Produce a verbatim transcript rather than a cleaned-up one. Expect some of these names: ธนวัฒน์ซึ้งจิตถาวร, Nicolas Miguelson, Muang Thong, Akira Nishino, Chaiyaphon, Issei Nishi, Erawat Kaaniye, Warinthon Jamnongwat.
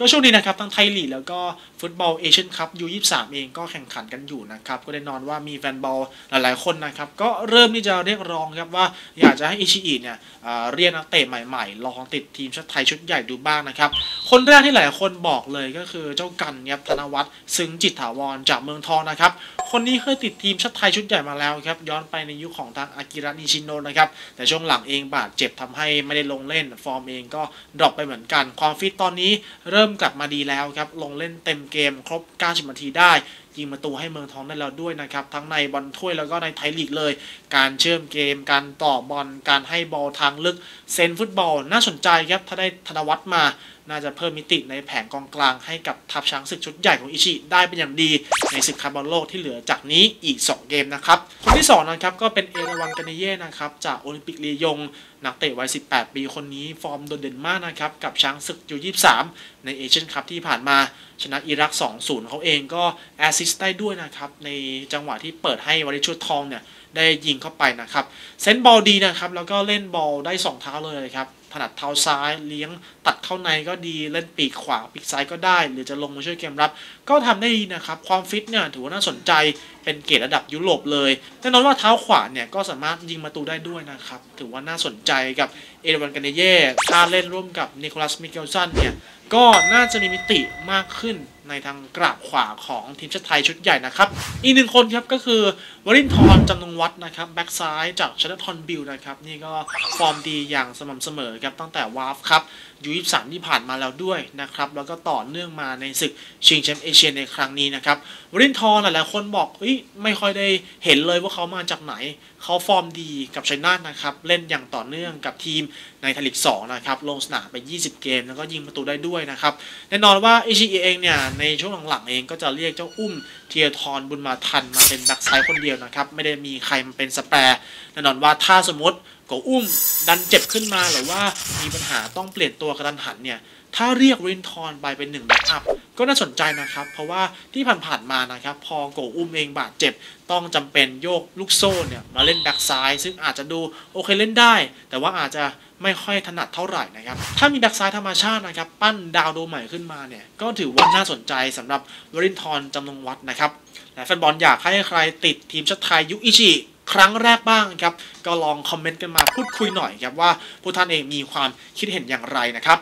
ก็ช่วงนี้นะครับทั้งไทยลีกแล้วก็ฟุตบอลเอเชียนคัพยูยี่สิบสามเองก็แข่งขันกันอยู่นะครับก็ได้นอนว่ามีแฟนบอลหลายๆคนนะครับก็เริ่มที่จะเรียกร้องครับว่าอยากจะให้อิชิอิเนี่ยเรียกนักเตะใหม่ๆลองติดทีมชาติไทยชุดใหญ่ดูบ้างนะครับคนแรกที่หลายคนบอกเลยก็คือเจ้ากันครับธนวัฒน์ซึ้งจิตถาวรจากเมืองทองนะครับคนนี้เคยติดทีมชาติไทยชุดใหญ่มาแล้วครับย้อนไปในยุค ของทางอากิระนิชิโนะนะครับแต่ช่วงหลังเองบาดเจ็บทำให้ไม่ได้ลงเล่นฟอร์มเองก็ดรอปไปเหมือนกันความฟิตตอนนี้เริ่มกลับมาดีแล้วครับลงเล่นเต็มเกมครบเก้าสิบนาทีได้ยิงประตูให้เมืองทองได้แล้วด้วยนะครับทั้งในบอลถ้วยแล้วก็ในไทยลีกเลยการเชื่อมเกมการต่อบอลการให้บอลทางลึกเซนฟุตบอลน่าสนใจครับถ้าได้ธนวัฒน์มาน่าจะเพิ่มมิติในแผงกองกลางให้กับทัพช้างศึกชุดใหญ่ของอิชิได้เป็นอย่างดีในศึกคัพบอลโลกที่เหลือจากนี้อีกสองเกมนะครับคนที่สองนะครับก็เป็นเอราวัณ กานิเย่นะครับจากโอลิมปิกลียงนักเตะวัยสิบแปดปีคนนี้ฟอร์มโดดเด่นมากนะครับกับช้างศึกยูยี่สิบสามในเอเชียนคัพที่ผ่านมาชนะอิรัก สองศูนย์ เขาเองก็แอสซิสต์ได้ด้วยนะครับในจังหวะที่เปิดให้วริชุดทองเนี่ยได้ยิงเข้าไปนะครับเซนบอลดีนะครับแล้วก็เล่นบอลได้สองเท้าเลยครับถนัดเท้าซ้ายเลี้ยงตัดเข้าในก็ดีเล่นปีกขวาปีกซ้ายก็ได้หรือจะลงมาช่วยเกมรับก็ทำได้ดีนะครับความฟิตเนี่ยถือว่าน่าสนใจเป็นเกรดระดับยุโรปเลยแน่นอนว่าเท้าขวาเนี่ยก็สามารถยิงประตูได้ด้วยนะครับถือว่าน่าสนใจกับเอราวัณ กานิเย่ถ้าเล่นร่วมกับนิโคลัส มิเกลสันเนี่ยก็น่าจะมีมิติมากขึ้นในทางกราบขวาของทีมชาติไทยชุดใหญ่นะครับอีกหนึ่งคนครับก็คือวรินทร์จำนงวัฒน์นะครับแบ็กซ้ายจากชนะทอนบิลนะครับนี่ก็ฟอร์มดีอย่างสม่ำเสมอครับตั้งแต่วาร์ฟครับยูยี่สิบสามที่ผ่านมาแล้วด้วยนะครับแล้วก็ต่อเนื่องมาในศึกชิงแชมป์เอเชียในครั้งนี้นะครับวรินทร์หลายๆคนบอกเอ้ยไม่ค่อยได้เห็นเลยว่าเขามาจากไหนเขาฟอร์มดีกับชัยนาทนะครับเล่นอย่างต่อเนื่องกับทีมในไทยลีกสองนะครับลงสนามไปยี่สิบเกมแล้วก็ยิงประตูได้ด้วยนะครับแน่นอนว่าอิชิอิเองเนี่ยในช่วงหลังๆเองก็จะเรียกเจ้าอุ้มเทียทรบุญมาทันมาเป็นแบ็กซ้ายคนเดียวนะครับไม่ได้มีใครมาเป็นสแปร์แน่นอนว่าถ้าสมมติก็อุ้มดันเจ็บขึ้นมาหรือว่ามีปัญหาต้องเปลี่ยนตัวกระทันหันเนี่ยถ้าเรียกรินทอนไปเป็นหนึ่งแบ็กอัพก็น่าสนใจนะครับเพราะว่าที่ผ่านๆมานะครับพอโกอุ้มเองบาดเจ็บต้องจำเป็นโยกลูกโซ่เนี่ยมาเล่นแบ็กซ้ายซึ่งอาจจะดูโอเคเล่นได้แต่ว่าอาจจะไม่ค่อยถนัดเท่าไหร่นะครับถ้ามีแบ็กซ้ายธรรมชาตินะครับปั้นดาวโดใหม่ขึ้นมาเนี่ยก็ถือว่าน่าสนใจสำหรับวรินทร์จำนงวัฒน์นะครับและแฟนบอลอยากให้ใครติดทีมชาติไทยยุคอิชิครั้งแรกบ้างครับก็ลองคอมเมนต์กันมาพูดคุยหน่อยครับว่าพวกท่านเองมีความคิดเห็นอย่างไรนะครับ